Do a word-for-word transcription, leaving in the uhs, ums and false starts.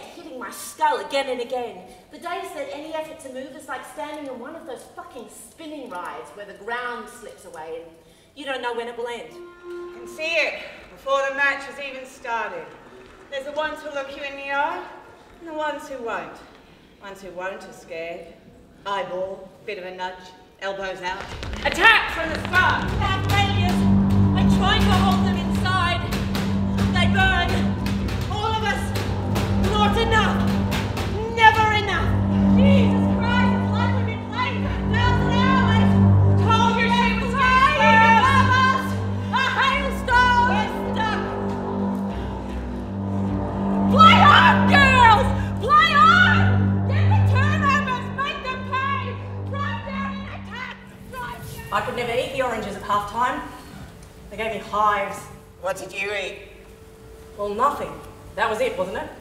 head hitting my skull again and again. The days that any effort to move is like standing on one of those fucking spinning rides where the ground slips away and you don't know when it will end. You can see it before the match has even started. There's the ones who look you in the eye and the ones who won't. Ones who won't are scared. Eyeball, bit of a nudge, elbows out. Attack from the start! Back failures! I'm trying to hold them inside. They burn. All of us. Not enough. Never enough. Jesus. I could never eat the oranges at half-time. They gave me hives. What did you eat? Well, nothing. That was it, wasn't it?